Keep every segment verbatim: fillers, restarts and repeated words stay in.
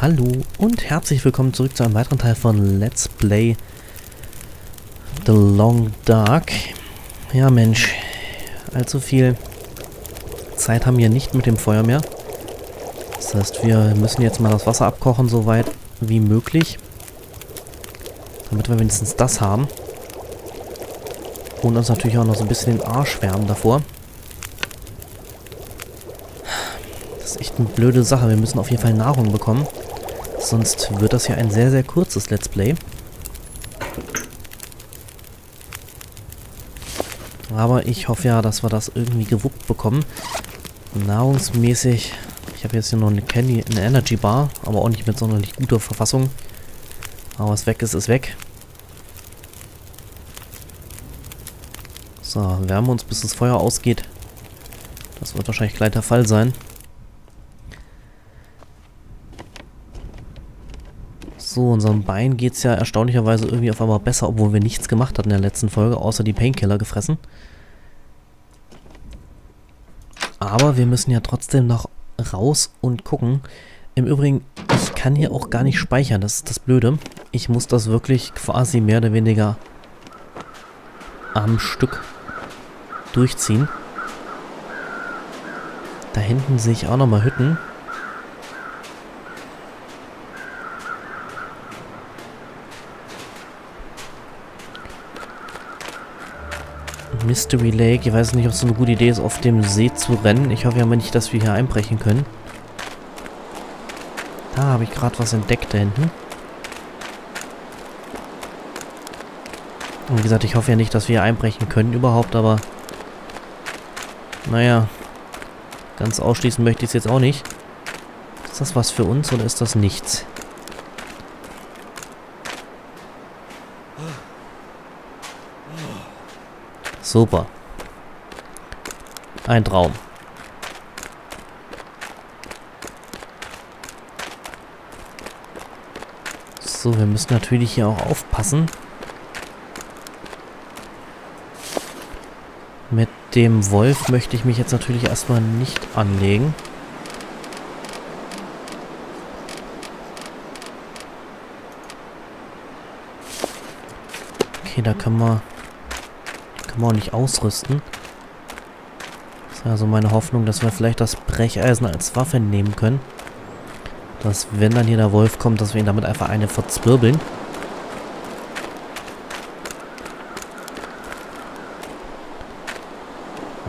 Hallo und herzlich willkommen zurück zu einem weiteren Teil von Let's Play The Long Dark. Ja Mensch, allzu viel Zeit haben wir nicht mit dem Feuer mehr. Das heißt, wir müssen jetzt mal das Wasser abkochen, so weit wie möglich. Damit wir wenigstens das haben. Und uns natürlich auch noch so ein bisschen den Arsch wärmen davor. Das ist echt eine blöde Sache. Wir müssen auf jeden Fall Nahrung bekommen. Sonst wird das ja ein sehr, sehr kurzes Let's Play. Aber ich hoffe ja, dass wir das irgendwie gewuppt bekommen. Nahrungsmäßig. Ich habe jetzt hier noch eine Candy, eine Energy Bar. Aber auch nicht mit sonderlich guter Verfassung. Aber was weg ist, ist weg. So, wärmen uns, bis das Feuer ausgeht. Das wird wahrscheinlich gleich der Fall sein. So, unserem Bein geht es ja erstaunlicherweise irgendwie auf einmal besser, obwohl wir nichts gemacht hatten in der letzten Folge, außer die Painkiller gefressen. Aber wir müssen ja trotzdem noch raus und gucken. Im Übrigen, ich kann hier auch gar nicht speichern, das ist das Blöde. Ich muss das wirklich quasi mehr oder weniger am Stück durchziehen. Da hinten sehe ich auch nochmal Hütten. Mystery Lake. Ich weiß nicht, ob es eine gute Idee ist, auf dem See zu rennen. Ich hoffe ja mal nicht, dass wir hier einbrechen können. Da habe ich gerade was entdeckt da hinten. Und wie gesagt, ich hoffe ja nicht, dass wir hier einbrechen können überhaupt, aber naja, ganz ausschließen möchte ich es jetzt auch nicht. Ist das was für uns oder ist das nichts? Super. Ein Traum. So, wir müssen natürlich hier auch aufpassen. Mit dem Wolf möchte ich mich jetzt natürlich erstmal nicht anlegen. Okay, da können wir, können wir auch nicht ausrüsten. Das ist also meine Hoffnung, dass wir vielleicht das Brecheisen als Waffe nehmen können. Dass, wenn dann hier der Wolf kommt, dass wir ihn damit einfach eine verzwirbeln.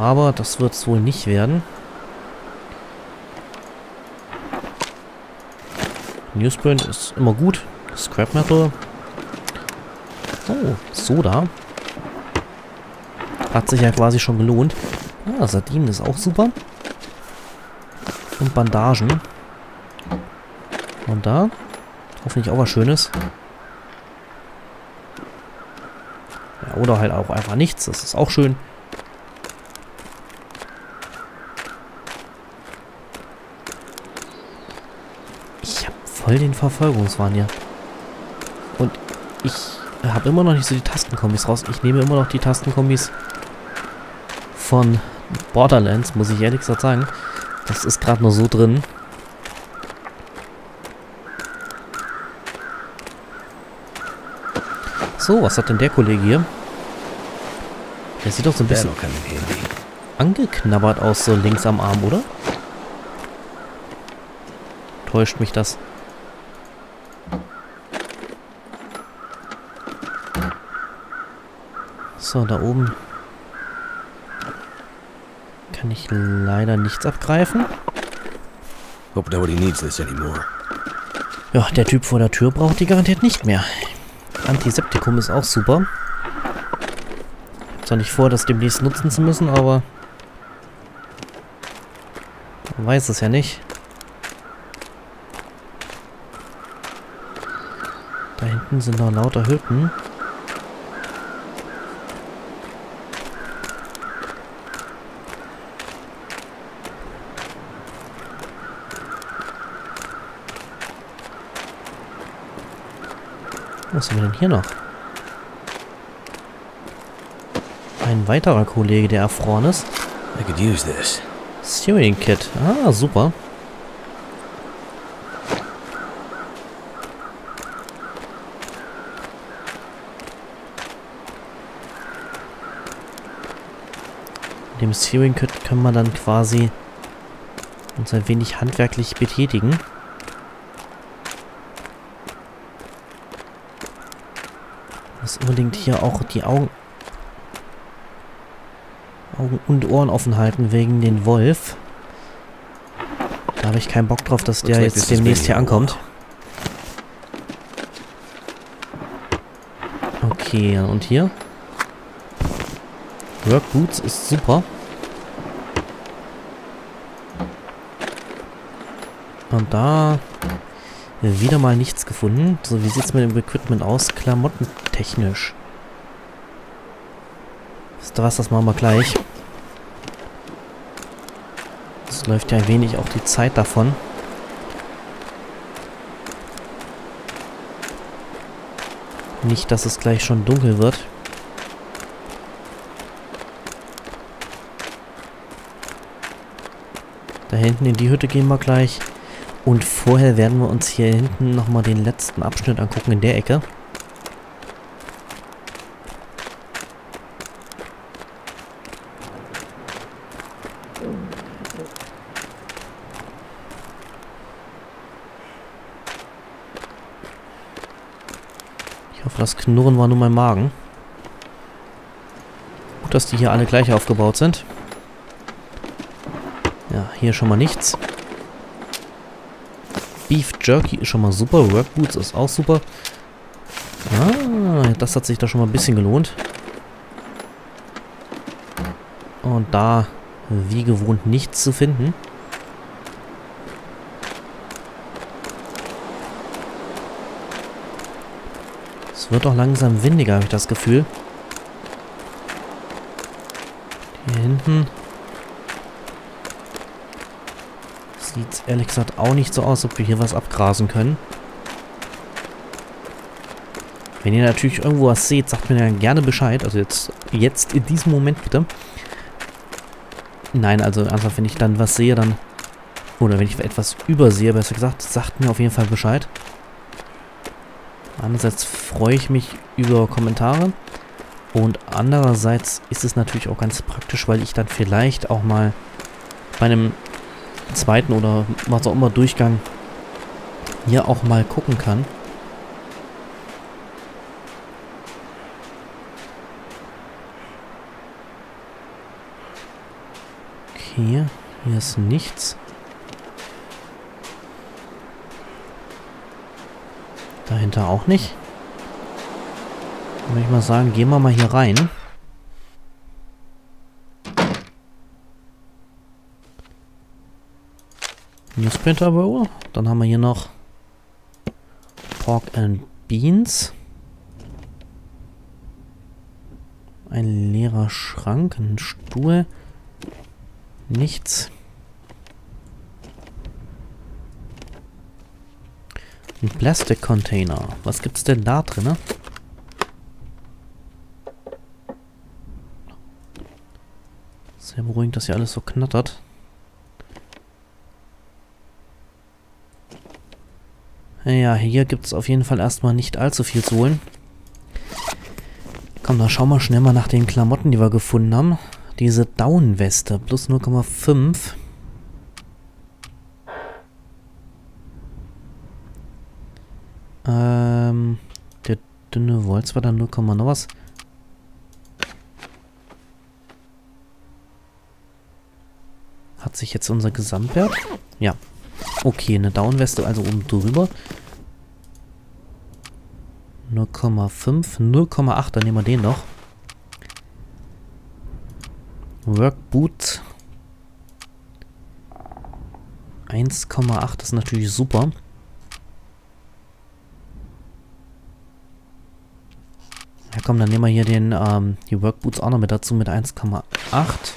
Aber das wird es wohl nicht werden. Newsprint ist immer gut. Scrap Metal. Oh, Soda. Hat sich ja quasi schon gelohnt. Ah, Sardinen ist auch super. Und Bandagen. Und da. Hoffentlich auch was Schönes. Ja, oder halt auch einfach nichts. Das ist auch schön. Voll den Verfolgungswahn hier. Und ich habe immer noch nicht so die Tastenkombis raus. Ich nehme immer noch die Tastenkombis von Borderlands, muss ich ehrlich gesagt sagen. Das ist gerade nur so drin. So, was hat denn der Kollege hier? Der sieht doch so ein bisschen angeknabbert aus, so links am Arm, oder? Täuscht mich das? So, da oben kann ich leider nichts abgreifen. Ja, der Typ vor der Tür braucht die garantiert nicht mehr. Antiseptikum ist auch super. Ich habe zwar nicht vor, das demnächst nutzen zu müssen, aber man weiß es ja nicht. Da hinten sind noch lauter Hütten. Was haben wir denn hier noch? Ein weiterer Kollege, der erfroren ist. I could use this. Steering Kit. Ah, super. dem Steering können wir dann quasi uns ein wenig handwerklich betätigen. Ich muss unbedingt hier auch die Augen, Augen und Ohren offen halten wegen den Wolf. Da habe ich keinen Bock drauf, dass der jetzt demnächst hier ankommt. Okay, und hier? Work Boots ist super. Und da wieder mal nichts gefunden. So, wie sieht es mit dem Equipment aus? Klamottentechnisch. Wisst ihr was, das machen wir gleich. Es läuft ja ein wenig auch die Zeit davon. Nicht, dass es gleich schon dunkel wird. Da hinten in die Hütte gehen wir gleich. Und vorher werden wir uns hier hinten nochmal den letzten Abschnitt angucken in der Ecke. Ich hoffe, das Knurren war nur mein Magen. Gut, dass die hier alle gleich aufgebaut sind. Ja, hier schon mal nichts. Beef Jerky ist schon mal super. Work Boots ist auch super. Ah, das hat sich da schon mal ein bisschen gelohnt. Und da, wie gewohnt, nichts zu finden. Es wird auch langsam windiger, habe ich das Gefühl. Hier hinten sieht ehrlich gesagt auch nicht so aus, ob wir hier was abgrasen können. Wenn ihr natürlich irgendwo was seht, sagt mir dann gerne Bescheid. Also jetzt, jetzt in diesem Moment bitte. Nein, also ernsthaft, wenn ich dann was sehe, dann... Oder wenn ich etwas übersehe, besser gesagt, sagt mir auf jeden Fall Bescheid. Andererseits freue ich mich über Kommentare. Und andererseits ist es natürlich auch ganz praktisch, weil ich dann vielleicht auch mal bei einem zweiten oder was auch immer Durchgang hier auch mal gucken kann. Okay, hier ist nichts. Dahinter auch nicht. Würde ich mal sagen, gehen wir mal hier rein. Newsprinter Roll. Dann haben wir hier noch Pork and Beans. Ein leerer Schrank, ein Stuhl. Nichts. Ein Plastic Container. Was gibt's denn da drin? Sehr beruhigend, dass hier alles so knattert. Ja, hier gibt es auf jeden Fall erstmal nicht allzu viel zu holen. Komm, da schauen wir schnell mal nach den Klamotten, die wir gefunden haben. Diese Daunenweste, plus null Komma fünf. Ähm, der dünne Wolz war dann null, noch was. Hat sich jetzt unser Gesamtwert? Ja. Okay, eine Downweste, also oben drüber. null Komma fünf, null Komma acht, dann nehmen wir den noch. Work Boot. eins Komma acht, das ist natürlich super. Ja komm, dann nehmen wir hier den, ähm, die Work Boots auch noch mit dazu mit eins Komma acht.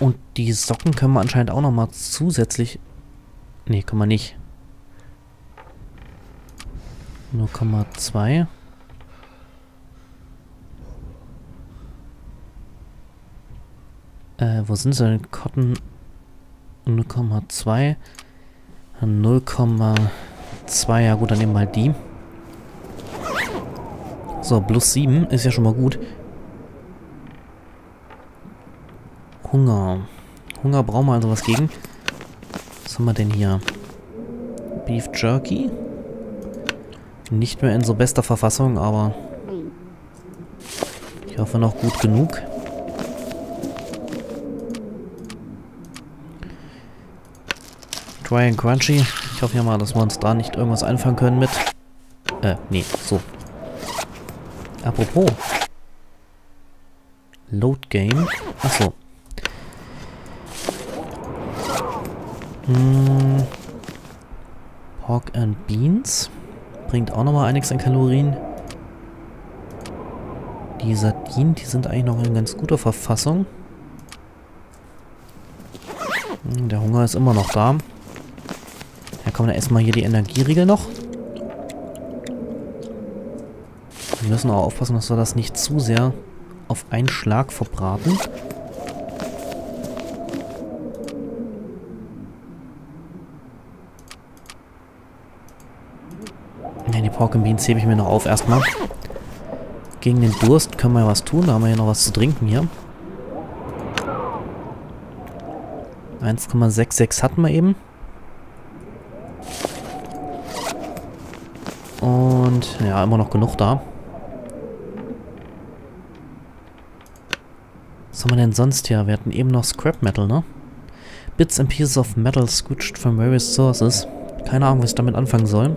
Und die Socken können wir anscheinend auch nochmal zusätzlich... Ne, können wir nicht. null Komma zwei. Äh, wo sind sie denn? Cotton null Komma zwei. null Komma zwei, ja gut, dann nehmen wir halt die. So, plus sieben ist ja schon mal gut. Hunger. Hunger brauchen wir also was gegen. Was haben wir denn hier? Beef Jerky. Nicht mehr in so bester Verfassung, aber ich hoffe noch gut genug. Dry and Crunchy. Ich hoffe ja mal, dass wir uns da nicht irgendwas einfangen können mit. Äh, nee, so. Apropos. Load Game. Achso. Hm. Pork and Beans. Bringt auch nochmal einiges an Kalorien. Die Sardinen, die sind eigentlich noch in ganz guter Verfassung. Hm, der Hunger ist immer noch da. Ja komm, dann essen wir hier die Energieriegel noch. Wir müssen auch aufpassen, dass wir das nicht zu sehr auf einen Schlag verbraten. Ne, die Pork and Beans hebe ich mir noch auf erstmal. Gegen den Durst können wir ja was tun. Da haben wir ja noch was zu trinken hier. eins Komma sechs sechs hatten wir eben. Und ja, immer noch genug da. Was haben wir denn sonst hier? Wir hatten eben noch Scrap Metal, ne? Bits and Pieces of Metal scooched from various sources. Keine Ahnung, was ich damit anfangen soll.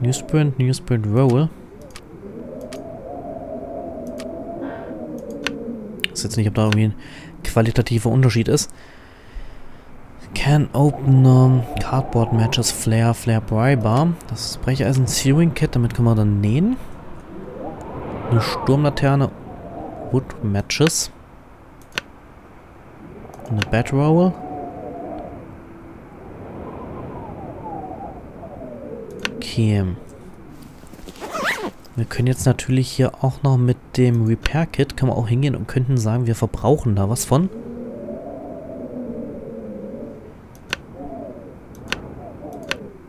Newsprint, Newsprint Roll. Ich weiß jetzt nicht, ob da irgendwie ein qualitativer Unterschied ist. Can Opener, Cardboard Matches, Flare, Flare Bry Bar. Das ist Brecheisen, Sewing Kit, damit können wir dann nähen. Eine Sturmlaterne. Wood Matches. Eine Bedroll. Okay. Wir können jetzt natürlich hier auch noch mit dem Repair Kit, können wir auch hingehen und könnten sagen, wir verbrauchen da was von.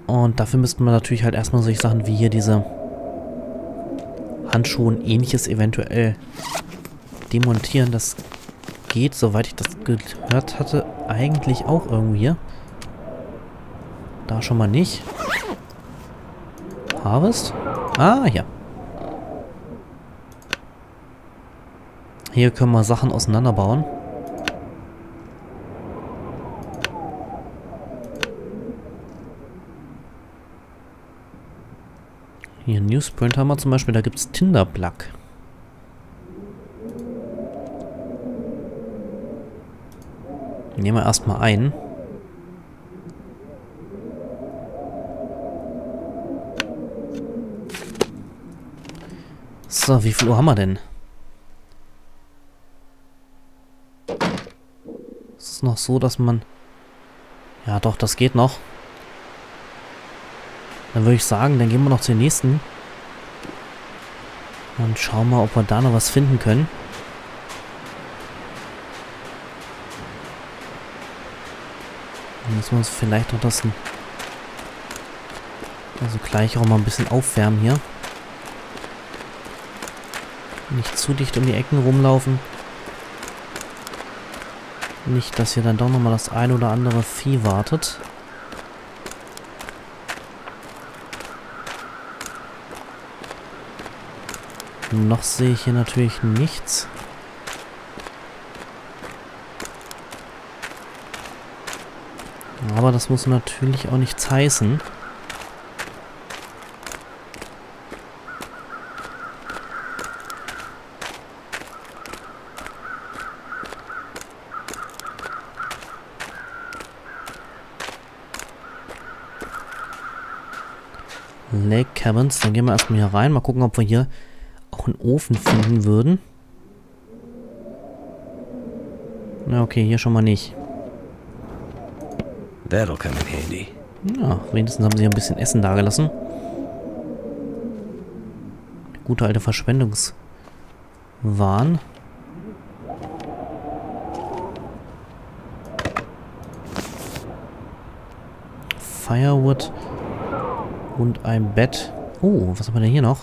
Und dafür müssten wir natürlich halt erstmal solche Sachen wie hier diese Handschuhe und ähnliches eventuell demontieren. Das geht, soweit ich das gehört hatte, eigentlich auch irgendwie hier. Da schon mal nicht. Harvest? Ah, hier. Hier können wir Sachen auseinanderbauen. Hier Newsprint haben wir zum Beispiel, da gibt es Tinderplug. Nehmen wir erstmal ein. So, wie viel Uhr haben wir denn? Ist es noch so, dass man... Ja doch, das geht noch. Dann würde ich sagen, dann gehen wir noch zu den nächsten. Und schauen mal, ob wir da noch was finden können. Dann müssen wir uns vielleicht noch das... Also gleich auch mal ein bisschen aufwärmen hier. Nicht zu dicht um die Ecken rumlaufen. Nicht, dass hier dann doch nochmal das ein oder andere Vieh wartet. Noch sehe ich hier natürlich nichts. Aber das muss natürlich auch nichts heißen. Lake Cabins, dann gehen wir erstmal hier rein. Mal gucken, ob wir hier auch einen Ofen finden würden. Na okay, hier schon mal nicht. That'll come in handy. Ja, wenigstens haben sie hier ein bisschen Essen dagelassen. Gute alte Verschwendungswahn. Firewood und ein Bett. Oh, was haben wir denn hier noch?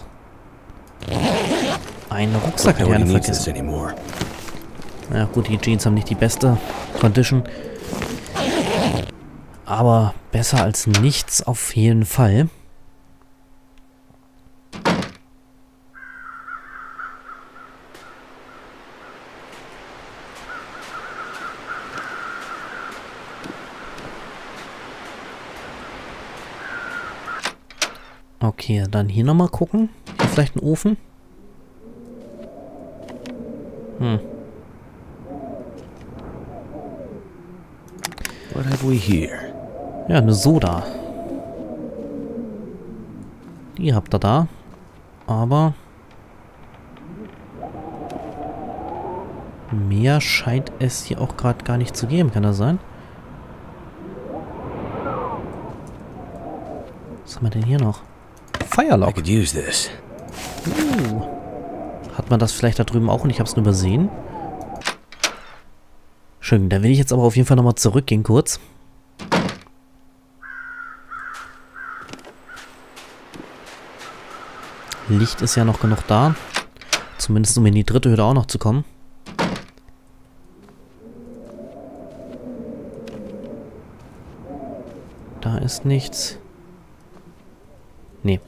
Ein Rucksack hat einer vergessen. Na ja, gut, die Jeans haben nicht die beste Condition. Aber besser als nichts auf jeden Fall. Okay, dann hier nochmal gucken. Hier vielleicht ein Ofen. Hm. What have we here? Ja, eine Soda. Die habt ihr da. Aber mehr scheint es hier auch gerade gar nicht zu geben. Kann das sein? Was haben wir denn hier noch? Firelock. Uh. Hat man das vielleicht da drüben auch und ich habe es nur übersehen? Schön, da will ich jetzt aber auf jeden Fall nochmal zurückgehen kurz. Licht ist ja noch genug da. Zumindest um in die dritte Hürde auch noch zu kommen. Da ist nichts. Nee.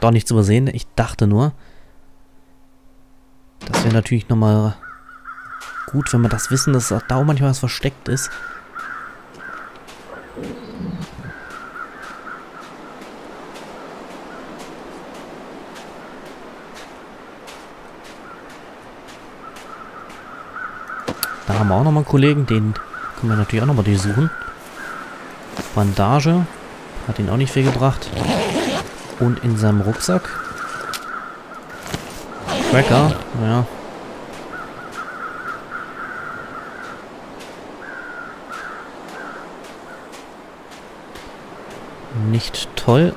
Doch nichts übersehen. Ich dachte nur, das wäre natürlich nochmal gut, wenn wir das wissen, dass da auch manchmal was versteckt ist. Da haben wir auch nochmal einen Kollegen, den können wir natürlich auch nochmal durchsuchen. Bandage, hat ihn auch nicht viel gebracht. Und in seinem Rucksack. Cracker, ja. Nicht toll,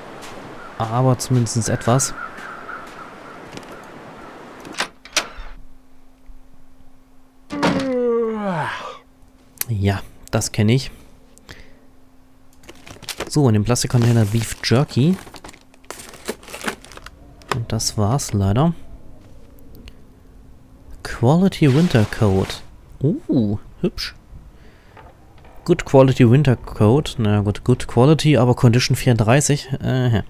aber zumindest etwas. Ja, das kenne ich. So, in dem Plastikcontainer Beef Jerky. Und das war's leider. Quality Wintercoat. Uh, hübsch. Good Quality Wintercoat. Na gut, Good Quality, aber Condition vierunddreißig. Äh.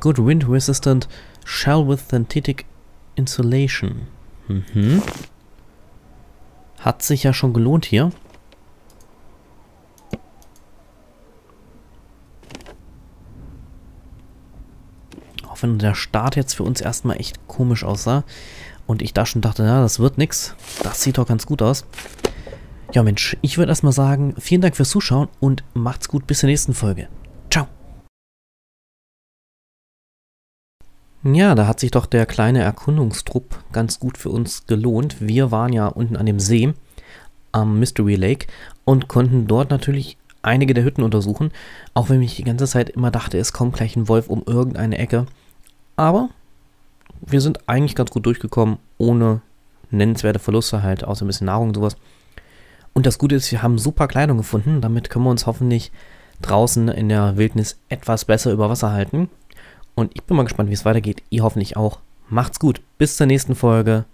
Good Wind Resistant Shell with Synthetic Insulation. Mhm. Hat sich ja schon gelohnt hier. Auch wenn der Start jetzt für uns erstmal echt komisch aussah. Und ich da schon dachte, ja, das wird nix. Das sieht doch ganz gut aus. Ja Mensch, ich würde erstmal sagen, vielen Dank fürs Zuschauen und macht's gut bis zur nächsten Folge. Ciao. Ja, da hat sich doch der kleine Erkundungstrupp ganz gut für uns gelohnt. Wir waren ja unten an dem See am Mystery Lake und konnten dort natürlich einige der Hütten untersuchen, auch wenn ich die ganze Zeit immer dachte, es kommt gleich ein Wolf um irgendeine Ecke. Aber wir sind eigentlich ganz gut durchgekommen, ohne nennenswerte Verluste halt, außer ein bisschen Nahrung und sowas. Und das Gute ist, wir haben super Kleidung gefunden, damit können wir uns hoffentlich draußen in der Wildnis etwas besser über Wasser halten. Und ich bin mal gespannt, wie es weitergeht. Ihr hoffentlich auch. Macht's gut. Bis zur nächsten Folge.